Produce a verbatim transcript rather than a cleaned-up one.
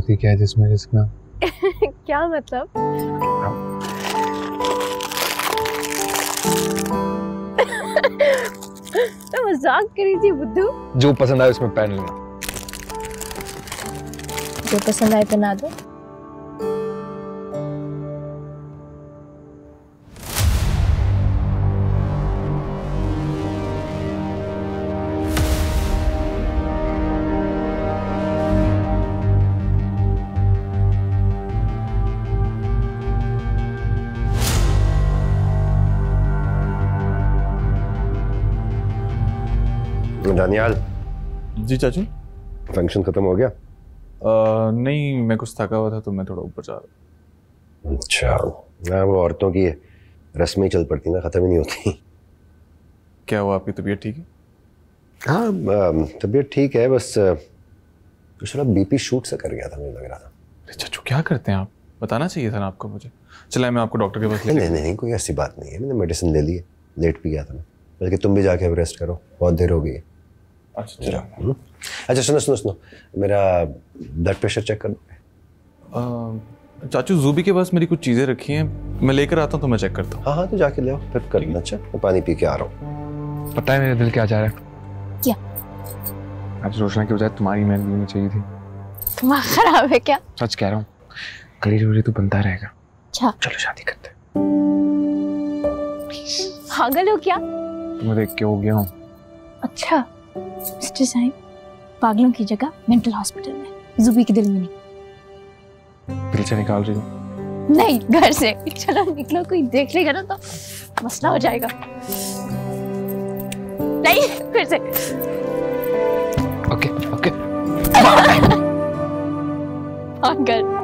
प्रति क्या है जिसमें रिस्कना? क्या मतलब? तो मजाक करी थी बुद्धू। जो पसंद आए उसमें पहन लेना। जो पसंद आए पहना दो। दानियाल। जी चाचू, फंक्शन खत्म हो गया? आ, नहीं, मैं कुछ थका हुआ था तो मैं थोड़ा ऊपर जा रहा। अच्छा, ना वो औरतों की रस्में चल पड़ती ना, खत्म ही नहीं होती। क्या हुआ, आपकी तबीयत ठीक है? हाँ, तबीयत ठीक है, बस कुछ थोड़ा बीपी शूट से कर गया था, मुझे लग रहा था। अरे चाचू, क्या करते हैं आप? बताना चाहिए था ना आपको मुझे। चला मैं आपको डॉक्टर के पास। नहीं नहीं नहीं, कोई ऐसी बात नहीं है, मैंने मेडिसिन ले ली है, लेट भी गया था मैं। बल्कि तुम भी जाके रेस्ट करो, बहुत देर हो गई है। अच्छा अच्छा, सुनो सुनो सुनो, मेरा ब्लड प्रेशर चेक कर दो। चाचू, जूबी के पास मेरी कुछ चीज़ें रखी हैं, मैं लेकर आता हूँ तो मैं चेक करता हूँ। हाँ हाँ, तो जाके ले आओ, फिर कर लेना। अच्छा, मैं पानी पी के आ रहा हूँ। पता है मेरे दिल क्या जा रहा है? क्या? आज रोशना के बजाय तुम्हारी मेहनत लेनी चाहिए थी। दिमाग खराब है क्या? सच कह रहा हूँ, करीर वरीर तो बनता रहेगा। अच्छा चलो शादी करते हैं। पागल हो क्या? तुम्हें देख के हो गया हूँ। अच्छा मिस्टर साहिब, पागलों की जगह मेंटल हॉस्पिटल में, जुबी के दिल में नहीं। दिल से निकाल रही हूँ। नहीं, घर से। चलो निकलो, कोई देख लेगा ना तो मसला हो जाएगा। नहीं, घर से। Okay okay. और घर